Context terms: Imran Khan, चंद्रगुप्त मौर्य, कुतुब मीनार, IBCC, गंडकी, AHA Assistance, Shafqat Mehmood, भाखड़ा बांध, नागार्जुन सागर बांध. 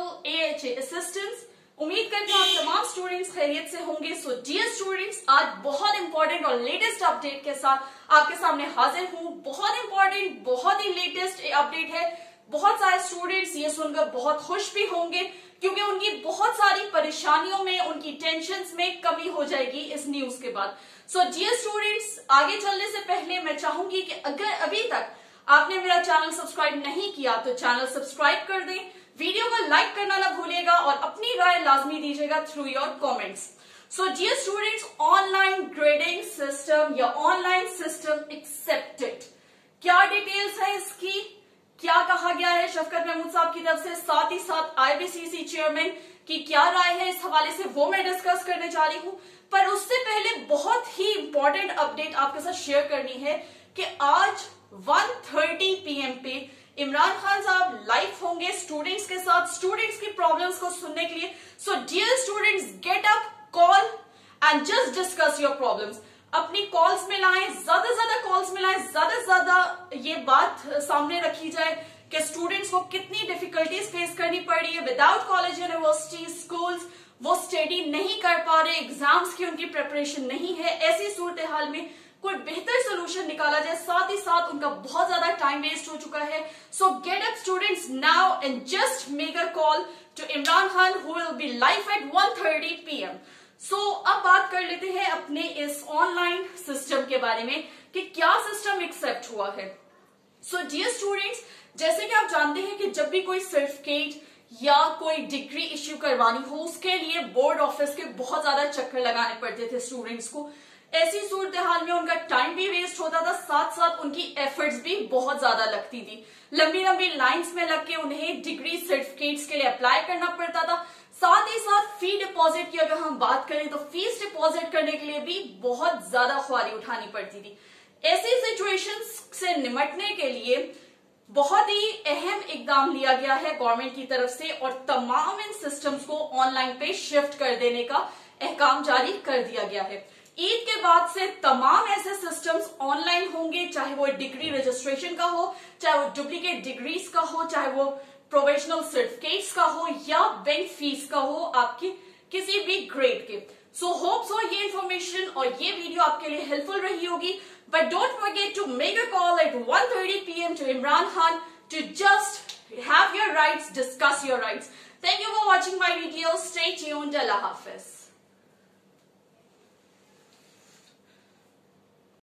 Channel AHA assistance. उम्मीद करते हैं आप तमाम स्टूडेंट्स खैरियत से होंगे। सो डियर स्टूडेंट्स, आज बहुत इंपॉर्टेंट और लेटेस्ट अपडेट के साथ आपके सामने हाजिर हूँ। बहुत इंपॉर्टेंट, बहुत ही लेटेस्ट अपडेट है। बहुत सारे स्टूडेंट्स ये सुनकर बहुत खुश भी होंगे क्योंकि उनकी बहुत सारी परेशानियों में, उनकी टेंशन्स में कमी हो जाएगी इस न्यूज के बाद। सो डियर स्टूडेंट्स, आगे चलने से पहले मैं चाहूंगी कि अगर अभी तक आपने मेरा चैनल सब्सक्राइब नहीं किया तो चैनल सब्सक्राइब कर दें, वीडियो को लाइक करना ना भूलेगा और अपनी राय लाजमी दीजिएगा through your comments. So dear students, online grading system या ऑनलाइन सिस्टम एक्सेप्टेड, क्या डिटेल्स है इसकी, क्या कहा गया है शफकत महमूद साहब की तरफ से, साथ ही साथ IBCC चेयरमैन की क्या राय है इस हवाले से, वो मैं डिस्कस करने जा रही हूं। पर उससे पहले बहुत ही इंपॉर्टेंट अपडेट आपके साथ शेयर करनी है कि आज 1:30 PM पे इमरान खान साहब लाइव होंगे स्टूडेंट्स के साथ, स्टूडेंट्स की प्रॉब्लम्स को सुनने के लिए। So dear students, get up, call and just discuss your problems. अपनी कॉल्स में लाएं, ज्यादा से ज्यादा कॉल्स में लाएं, ज्यादा से ज्यादा ये बात सामने रखी जाए कि स्टूडेंट्स को कितनी डिफिकल्टीज फेस करनी पड़ रही है। विदाउट कॉलेज, यूनिवर्सिटी, स्कूल्स, वो स्टडी नहीं कर पा रहे, एग्जाम्स की उनकी प्रिपरेशन नहीं है। ऐसी सूरत हाल में कोई बेहतर सोल्यूशन निकाला जाए, साथ ही साथ उनका बहुत ज्यादा टाइम वेस्ट हो चुका है। So get up students now and just make a call to Imran Khan who will be live at 1:30 PM। अब बात कर लेते हैं अपने इस ऑनलाइन सिस्टम के बारे में कि क्या सिस्टम एक्सेप्ट हुआ है। सो डियर स्टूडेंट्स, जैसे कि आप जानते हैं कि जब भी कोई सर्टिफिकेट या कोई डिग्री इश्यू करवानी हो, उसके लिए बोर्ड ऑफिस के बहुत ज्यादा चक्कर लगाने पड़ते थे स्टूडेंट्स को। ऐसी सूरत हाल में उनका टाइम भी वेस्ट होता था, साथ साथ उनकी एफर्ट्स भी बहुत ज्यादा लगती थी। लंबी लंबी लाइंस में लग के उन्हें डिग्री सर्टिफिकेट्स के लिए अप्लाई करना पड़ता था। साथ ही साथ फी डिपॉजिट की अगर हम बात करें तो फीस डिपॉजिट करने के लिए भी बहुत ज्यादा ख्वारी उठानी पड़ती थी। ऐसी सिचुएशन से निपटने के लिए बहुत ही अहम इकदाम लिया गया है गवर्नमेंट की तरफ से और तमाम इन सिस्टम्स को ऑनलाइन पे शिफ्ट कर देने का अहकाम जारी कर दिया गया है। ईद के बाद से तमाम ऐसे सिस्टम्स ऑनलाइन होंगे, चाहे वो डिग्री रजिस्ट्रेशन का हो, चाहे वो डुप्लीकेट डिग्रीज का हो, चाहे वो प्रोविजनल सर्टिफिकेट्स का हो या बैंक फीस का हो, आपके किसी भी ग्रेड के। सो होप्स हो ये इन्फॉर्मेशन और ये वीडियो आपके लिए हेल्पफुल रही होगी। But don't forget to make a call at 1:30 PM to Imran Khan to just have your rights, discuss your rights. Thank you for watching my video, stay tuned, Allah Hafiz.